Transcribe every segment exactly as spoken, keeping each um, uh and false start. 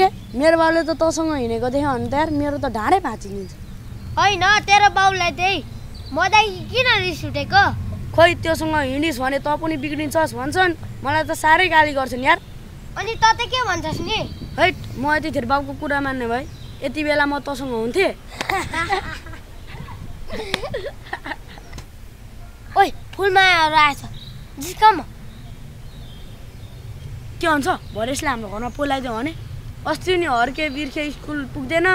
रे मेरो बाउले त तसँग हिनेको देखे अनि त यार मेरो त ढाडै भाचिन्छ। हैन तेरो बाउलाई त्यै मदै किन रिस उठेको? खोइ त्योसँग हिँडिस भने त पनि बिग्रिन्छस् भन्छन्। मलाई त सारै गाली गर्छन् यार। अनि त त के भन्छस् नि? हैट म यतिखेर बाउको कुरा मान्ने भए यति बेला म तसँग हुन्थे। ओइ फुलमायाहरु आछ जिस्कम के हुन्छ भरेसले हाम्रो घरमा पोलाइदियो भने अस्ति नि हर्के बिर्खे स्कुल पुग्दैन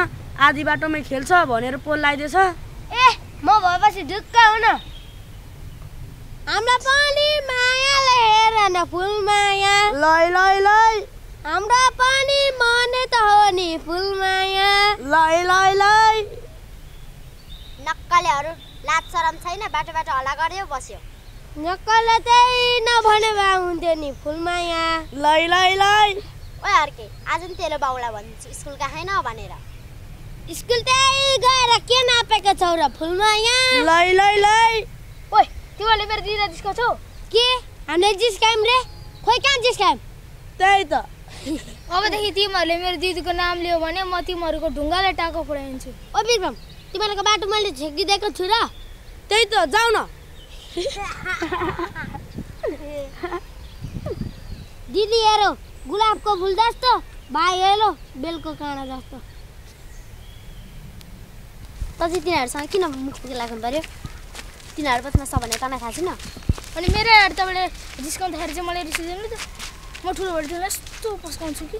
आधी बाटोमै खेल्छ भनेर पोल लाइदेछ। ए म भएपछि ढुक्क हुन हामीलाई पनि मायाले हेर न फुलमाया लै लै लै हाम्रो पनि मने त हो नि फुलमाया लै लै लै नक्कलेहरु लाज शरम छैन बाटो बाटो हल्ला गर्यो बस्यो नक्कले त्यै नभने भए हुन्थ्यो नि फुलमाया लै लै लै ओइ हर्के आज नि तेरो बाउला भन्छु स्कुल गएन भनेर स्कुल त्यै गएर के नापेको छौ र फुलमाया लै लै लै ओइ तिमीले मेरो दिदी र जिस्को छौ के हामीले जिस्कायम रे खोइ कहाँ जिस्कायम त्यै त अबदेखि तिमीहरुले मेरो दिदीको नाम लियो भने म तिमीहरुको ढुङ्गाले टाको फोडाइन्छु। ओ बिरम तिमीहरुको बाटो मैले झेकिदिएको छु र त्यै त जाऊ न दिदी हेरो गुलाब को फूल जस्तो भाइ हेलो बेल को काँडा जस्तो पछि तिनीहरुसँग किन मुख लाग्नु पर्यो तिनीहरु पत्न सबैले तना खाछ न अनि मेरो यार तबले डिस्काउन्ट हेर चाहिँ मलाई रिस दिनु त म ठुलो भएर तिमीलाई यस्तो पस्काउँछु कि